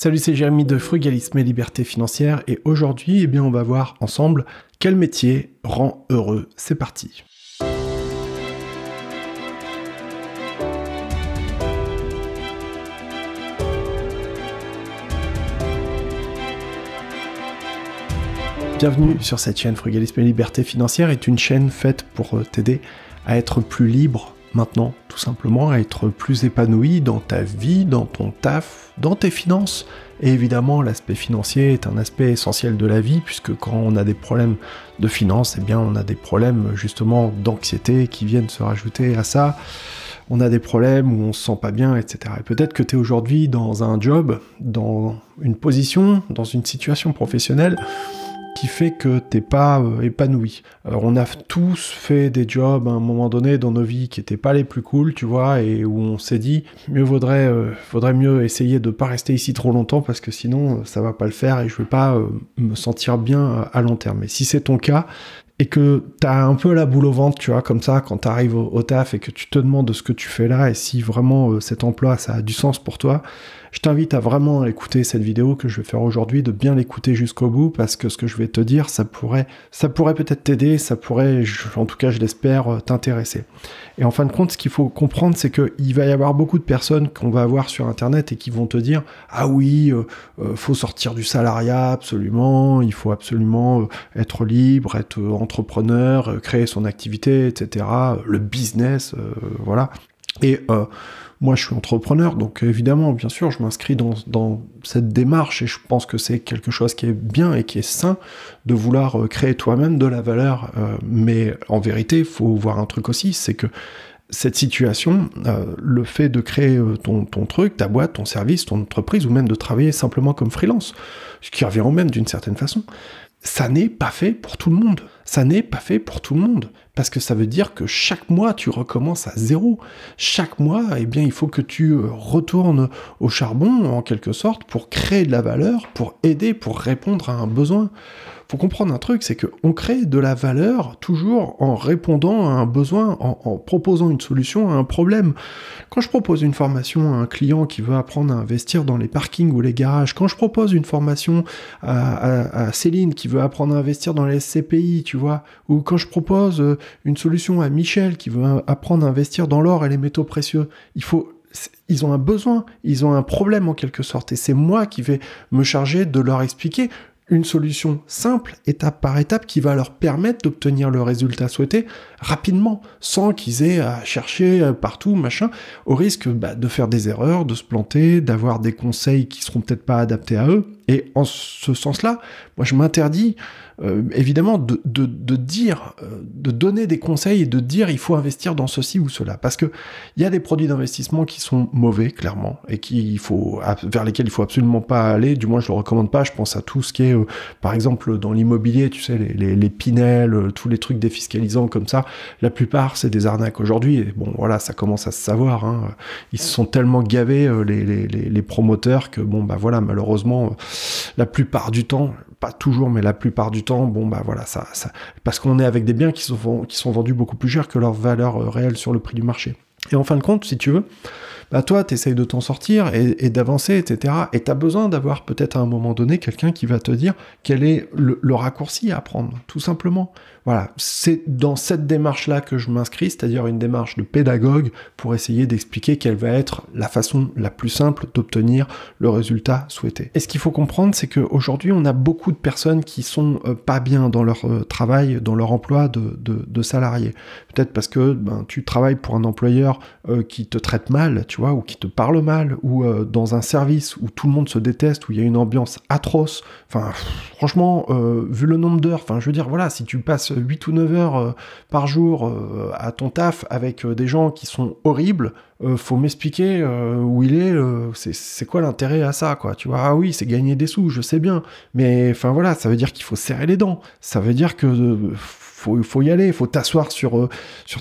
Salut, c'est Jérémy de Frugalisme et Liberté Financière et aujourd'hui, on va voir ensemble quel métier rend heureux. C'est parti. Bienvenue sur cette chaîne. Frugalisme et Liberté Financière est une chaîne faite pour t'aider à être plus libre maintenant, tout simplement, à être plus épanoui dans ta vie, dans ton taf, dans tes finances. Et évidemment, l'aspect financier est un aspect essentiel de la vie, puisque quand on a des problèmes de finances, on a des problèmes justement d'anxiété qui viennent se rajouter à ça. On a des problèmes où on se sent pas bien, etc. Et peut-être que tu es aujourd'hui dans un job, dans une position, dans une situation professionnelle qui fait que t'es pas épanoui. Alors on a tous fait des jobs à un moment donné dans nos vies qui étaient pas les plus cool, tu vois, et où on s'est dit mieux vaudrait, faudrait mieux essayer de pas rester ici trop longtemps parce que sinon ça va pas le faire et je vais pas me sentir bien à long terme. Et si c'est ton cas et que t'as un peu la boule au ventre, tu vois, comme ça, quand t'arrives au taf et que tu te demandes ce que tu fais là et si vraiment cet emploi, ça a du sens pour toi, je t'invite à vraiment écouter cette vidéo que je vais faire aujourd'hui, de bien l'écouter jusqu'au bout, parce que ce que je vais te dire, ça pourrait peut-être t'aider, ça pourrait, en tout cas, je l'espère, t'intéresser. Et en fin de compte, ce qu'il faut comprendre, c'est qu'il va y avoir beaucoup de personnes qu'on va avoir sur Internet et qui vont te dire « Ah oui, faut sortir du salariat, absolument, il faut absolument être libre, être entrepreneur, créer son activité, etc. Le business, voilà. » Et moi, je suis entrepreneur, donc évidemment, bien sûr, je m'inscris dans cette démarche et je pense que c'est quelque chose qui est bien et qui est sain de vouloir créer toi-même de la valeur. Mais en vérité, il faut voir un truc aussi, c'est que cette situation, le fait de créer ton truc, ta boîte, ton service, ton entreprise, ou même de travailler simplement comme freelance, ce qui revient au même d'une certaine façon, ça n'est pas fait pour tout le monde. Ça n'est pas fait pour tout le monde. Parce que ça veut dire que chaque mois, tu recommences à zéro. Chaque mois, il faut que tu retournes au charbon, en quelque sorte, pour créer de la valeur, pour aider, pour répondre à un besoin. Faut comprendre un truc, c'est qu'on crée de la valeur toujours en répondant à un besoin, en proposant une solution à un problème. Quand je propose une formation à un client qui veut apprendre à investir dans les parkings ou les garages, quand je propose une formation à Céline qui veut apprendre à investir dans les SCPI, tu vois, ou quand je propose une solution à Michel qui veut apprendre à investir dans l'or et les métaux précieux, ils ont un besoin, ils ont un problème en quelque sorte, et c'est moi qui vais me charger de leur expliquer une solution simple, étape par étape, qui va leur permettre d'obtenir le résultat souhaité rapidement, sans qu'ils aient à chercher partout, machin, au risque de faire des erreurs, de se planter, d'avoir des conseils qui seront peut-être pas adaptés à eux. Et en ce sens-là, moi je m'interdis évidemment de donner des conseils et de dire il faut investir dans ceci ou cela, parce que il y a des produits d'investissement qui sont mauvais clairement et vers lesquels il faut absolument pas aller. Du moins je le recommande pas. Je pense à tout ce qui est par exemple dans l'immobilier, tu sais les Pinel, tous les trucs défiscalisants comme ça. La plupart c'est des arnaques aujourd'hui. Et bon voilà, ça commence à se savoir. Hein. Ils se sont tellement gavés les promoteurs que voilà malheureusement. La plupart du temps, pas toujours, mais la plupart du temps, ça, parce qu'on est avec des biens qui sont vendus beaucoup plus cher que leur valeur réelle sur le prix du marché. Et en fin de compte, si tu veux, toi, t'essayes de t'en sortir et d'avancer, etc. Et t'as besoin d'avoir peut-être à un moment donné quelqu'un qui va te dire quel est le raccourci à prendre, tout simplement. Voilà, c'est dans cette démarche-là que je m'inscris, c'est-à-dire une démarche de pédagogue pour essayer d'expliquer quelle va être la façon la plus simple d'obtenir le résultat souhaité. Et ce qu'il faut comprendre, c'est qu'aujourd'hui, on a beaucoup de personnes qui sont pas bien dans leur travail, dans leur emploi de salarié. Peut-être parce que tu travailles pour un employeur qui te traite mal, tu vois, ou qui te parle mal, ou dans un service où tout le monde se déteste, où il y a une ambiance atroce. Enfin, franchement, vu le nombre d'heures, voilà, si tu passes 8 ou 9 heures par jour à ton taf avec des gens qui sont horribles, faut m'expliquer où il est, c'est quoi l'intérêt à ça, quoi, tu vois. Ah oui, c'est gagner des sous, je sais bien, mais enfin voilà, ça veut dire qu'il faut serrer les dents, ça veut dire que faut y aller, faut t'asseoir sur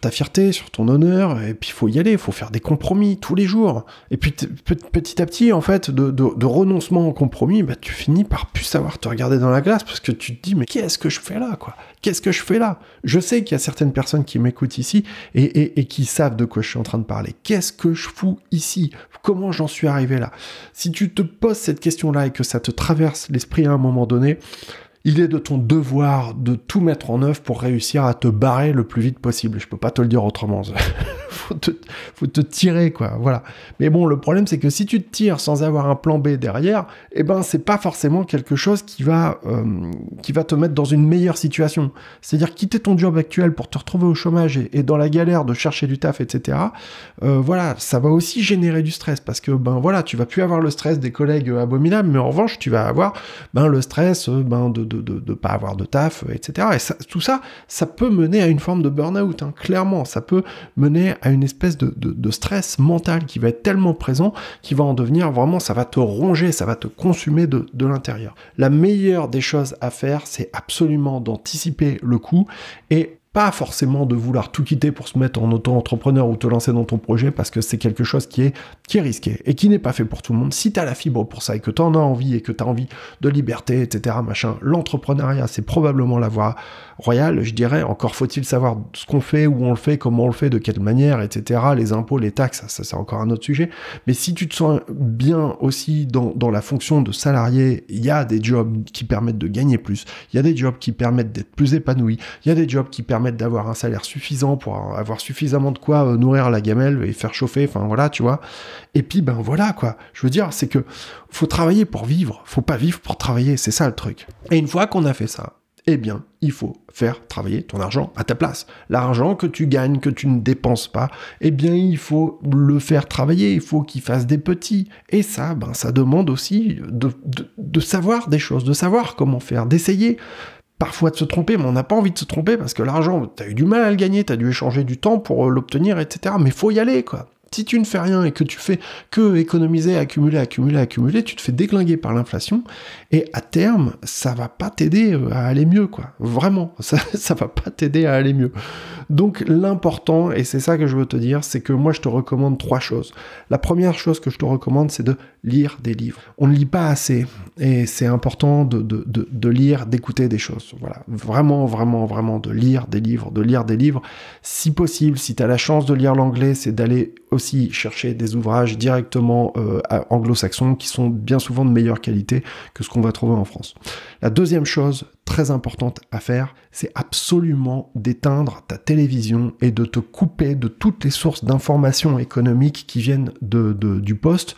ta fierté, sur ton honneur, et puis faut y aller, faut faire des compromis tous les jours. Et puis petit à petit, en fait, de renoncement en compromis, bah, tu finis par plus savoir te regarder dans la glace, parce que tu te dis, mais qu'est-ce que je fais là, quoi? Qu'est-ce que je fais là? Je sais qu'il y a certaines personnes qui m'écoutent ici et qui savent de quoi je suis en train de parler. Qu'est-ce que je fous ici? Comment j'en suis arrivé là? Si tu te poses cette question-là et que ça te traverse l'esprit à un moment donné, il est de ton devoir de tout mettre en œuvre pour réussir à te barrer le plus vite possible. Je peux pas te le dire autrement. Faut te tirer, quoi. Voilà. Mais bon, le problème, c'est que si tu te tires sans avoir un plan B derrière, eh ben, c'est pas forcément quelque chose qui va te mettre dans une meilleure situation. C'est-à-dire quitter ton job actuel pour te retrouver au chômage et dans la galère de chercher du taf, etc. Voilà, ça va aussi générer du stress parce que, ben voilà, tu vas plus avoir le stress des collègues abominables, mais en revanche, tu vas avoir, ben, le stress, ben, de pas avoir de taf, etc. Et ça, tout ça, ça peut mener à une forme de burn-out, hein. Clairement, ça peut mener à une espèce de stress mental qui va être tellement présent, qui va en devenir vraiment, ça va te ronger, ça va te consumer de l'intérieur. La meilleure des choses à faire, c'est absolument d'anticiper le coup et pas forcément de vouloir tout quitter pour se mettre en auto-entrepreneur ou te lancer dans ton projet, parce que c'est quelque chose qui est risqué et qui n'est pas fait pour tout le monde. Si tu as la fibre pour ça et que tu en as envie et que tu as envie de liberté, etc., machin, l'entrepreneuriat, c'est probablement la voie royale, je dirais. Encore faut-il savoir ce qu'on fait, où on le fait, comment on le fait, de quelle manière, etc., les impôts, les taxes, ça c'est encore un autre sujet. Mais si tu te sens bien aussi dans la fonction de salarié, il y a des jobs qui permettent de gagner plus, il y a des jobs qui permettent d'être plus épanoui, il y a des jobs qui permettent d'avoir un salaire suffisant pour avoir suffisamment de quoi nourrir la gamelle et faire chauffer, enfin voilà, tu vois. Et puis ben voilà, quoi, je veux dire, c'est que faut travailler pour vivre, faut pas vivre pour travailler, c'est ça le truc. Et une fois qu'on a fait ça, eh bien, il faut faire travailler ton argent à ta place. L'argent que tu gagnes, que tu ne dépenses pas, eh bien, il faut le faire travailler, il faut qu'il fasse des petits. Et ça, ben, ça demande aussi de savoir des choses, de savoir comment faire, d'essayer. Parfois de se tromper, mais on n'a pas envie de se tromper parce que l'argent, t'as eu du mal à le gagner, t'as dû échanger du temps pour l'obtenir, etc. Mais faut y aller, quoi. Si tu ne fais rien et que tu fais que économiser, accumuler, tu te fais déglinguer par l'inflation et à terme, ça va pas t'aider à aller mieux, quoi. Vraiment, ça va pas t'aider à aller mieux. Donc l'important, et c'est ça que je veux te dire, c'est que moi je te recommande trois choses. La première chose que je te recommande, c'est de lire des livres. On ne lit pas assez et c'est important de lire, d'écouter des choses. Voilà, vraiment de lire des livres, si possible. Si tu as la chance de lire l'anglais, c'est d'aller aussi chercher des ouvrages directement anglo-saxons qui sont bien souvent de meilleure qualité que ce qu'on va trouver en France. La deuxième chose très importante à faire, c'est absolument d'éteindre ta télévision et de te couper de toutes les sources d'informations économiques qui viennent du poste.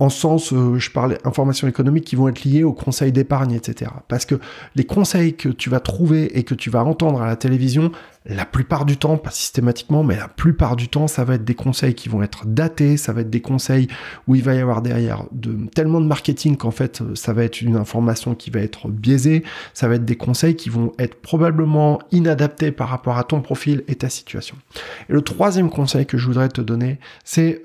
En sens, je parlais informations économiques qui vont être liées aux conseils d'épargne, etc. Parce que les conseils que tu vas trouver et que tu vas entendre à la télévision, la plupart du temps, pas systématiquement, mais la plupart du temps, ça va être des conseils qui vont être datés, ça va être des conseils où il va y avoir derrière tellement de marketing qu'en fait, ça va être une information qui va être biaisée, ça va être des conseils qui vont être probablement inadaptés par rapport à ton profil et ta situation. Et le troisième conseil que je voudrais te donner, c'est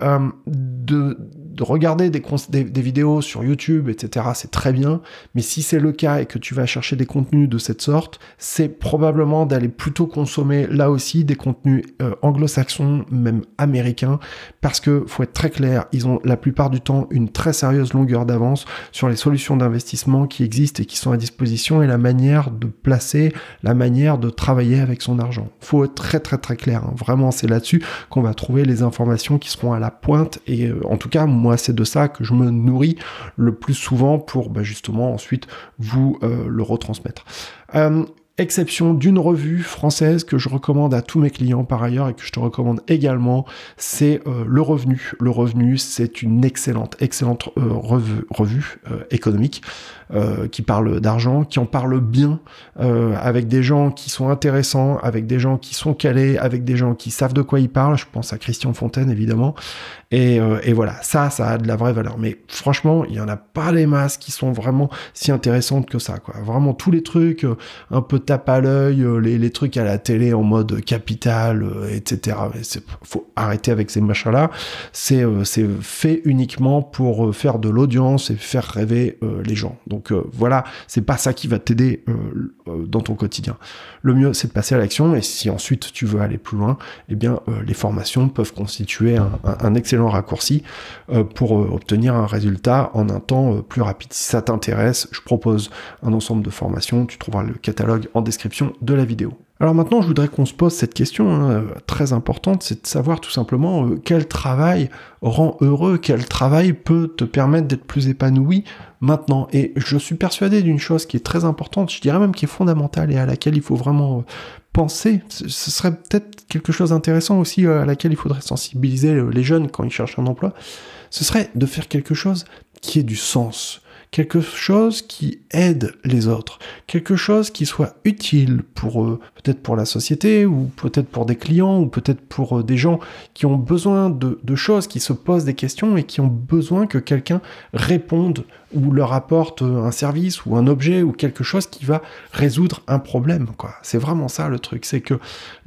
de regarder des vidéos sur YouTube, etc. C'est très bien, mais si c'est le cas et que tu vas chercher des contenus de cette sorte, c'est probablement d'aller plutôt consommer là aussi des contenus anglo-saxons, même américains, parce que faut être très clair, ils ont la plupart du temps une très sérieuse longueur d'avance sur les solutions d'investissement qui existent et qui sont à disposition et la manière de placer, la manière de travailler avec son argent. Faut être très clair, hein. Vraiment, c'est là-dessus qu'on va trouver les informations qui seront à la pointe et en tout cas, moi, c'est de ça que je me nourris le plus souvent pour justement ensuite vous le retransmettre. Exception d'une revue française que je recommande à tous mes clients par ailleurs et que je te recommande également, c'est Le Revenu. Le Revenu, c'est une excellente revue économique qui parle d'argent, qui en parle bien, avec des gens qui sont intéressants, avec des gens qui sont calés, avec des gens qui savent de quoi ils parlent. Je pense à Christian Fontaine, évidemment. Et voilà, ça a de la vraie valeur. Mais franchement, il n'y en a pas les masses qui sont vraiment si intéressantes que ça, quoi. Vraiment, tous les trucs un peu tape à l'œil, les trucs à la télé en mode capital, etc. Mais faut arrêter avec ces machins-là. C'est fait uniquement pour faire de l'audience et faire rêver les gens. Donc voilà, c'est pas ça qui va t'aider dans ton quotidien. Le mieux, c'est de passer à l'action. Et si ensuite tu veux aller plus loin, eh bien les formations peuvent constituer un excellent raccourci pour obtenir un résultat en un temps plus rapide. Si ça t'intéresse, je propose un ensemble de formations. Tu trouveras le catalogue en description de la vidéo. Alors maintenant, je voudrais qu'on se pose cette question très importante, c'est de savoir tout simplement quel travail rend heureux, quel travail peut te permettre d'être plus épanoui maintenant. Et je suis persuadé d'une chose qui est très importante, je dirais même qui est fondamentale et à laquelle il faut vraiment penser. Ce serait peut-être quelque chose d'intéressant aussi à laquelle il faudrait sensibiliser les jeunes quand ils cherchent un emploi. Ce serait de faire quelque chose qui ait du sens. Quelque chose qui aide les autres, quelque chose qui soit utile pour peut-être pour la société, ou peut-être pour des clients, ou peut-être pour des gens qui ont besoin de choses, qui se posent des questions et qui ont besoin que quelqu'un réponde ou leur apporte un service ou un objet ou quelque chose qui va résoudre un problème, quoi. C'est vraiment ça le truc, c'est que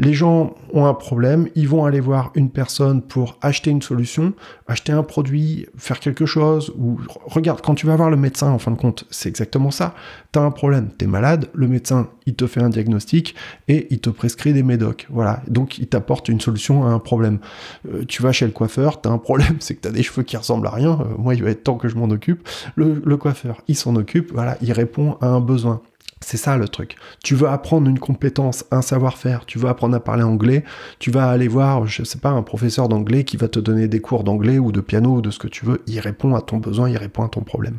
les gens ont un problème, ils vont aller voir une personne pour acheter une solution, acheter un produit, faire quelque chose, ou regarde, quand tu vas voir le médecin, en fin de compte, c'est exactement ça. T'as un problème, t'es malade, le médecin, il te fait un diagnostic et il te prescrit des médocs. Voilà, donc il t'apporte une solution à un problème. Tu vas chez le coiffeur, t'as un problème, c'est que t'as des cheveux qui ressemblent à rien. Moi, il va être temps que je m'en occupe. Le coiffeur, il s'en occupe, voilà, il répond à un besoin. C'est ça le truc. Tu veux apprendre une compétence, un savoir-faire, tu veux apprendre à parler anglais, tu vas aller voir, je sais pas, un professeur d'anglais qui va te donner des cours d'anglais ou de piano ou de ce que tu veux, il répond à ton besoin, il répond à ton problème.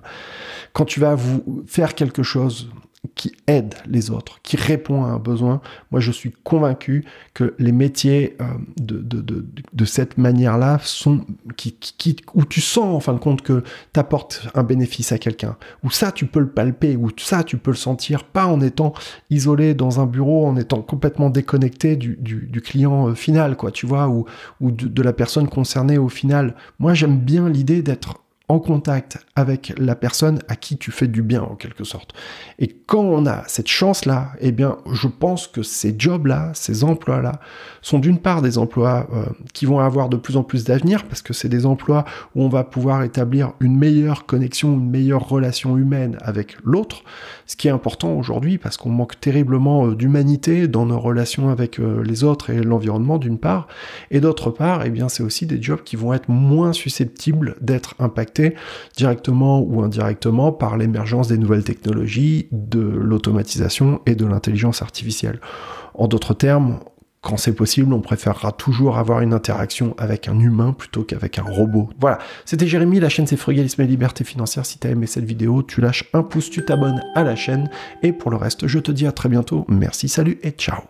Quand tu vas vous faire quelque chose qui aide les autres, qui répond à un besoin, moi je suis convaincu que les métiers de cette manière-là sont où tu sens en fin de compte que tu apportes un bénéfice à quelqu'un, où ça tu peux le palper, où ça tu peux le sentir, pas en étant isolé dans un bureau, en étant complètement déconnecté du client final, quoi, tu vois, ou de la personne concernée au final. Moi j'aime bien l'idée d'être en contact avec la personne à qui tu fais du bien, en quelque sorte. Et quand on a cette chance-là, eh bien, je pense que ces jobs-là, ces emplois-là, sont d'une part des emplois qui vont avoir de plus en plus d'avenir, parce que c'est des emplois où on va pouvoir établir une meilleure connexion, une meilleure relation humaine avec l'autre, ce qui est important aujourd'hui, parce qu'on manque terriblement d'humanité dans nos relations avec les autres et l'environnement, d'une part, et d'autre part, eh bien, c'est aussi des jobs qui vont être moins susceptibles d'être impactés directement ou indirectement par l'émergence des nouvelles technologies, de l'automatisation et de l'intelligence artificielle. En d'autres termes, quand c'est possible, on préférera toujours avoir une interaction avec un humain plutôt qu'avec un robot. Voilà, c'était Jérémy, la chaîne c'est Frugalisme et Liberté Financière. Si t'as aimé cette vidéo, tu lâches un pouce, tu t'abonnes à la chaîne, et pour le reste, je te dis à très bientôt. Merci, salut et ciao.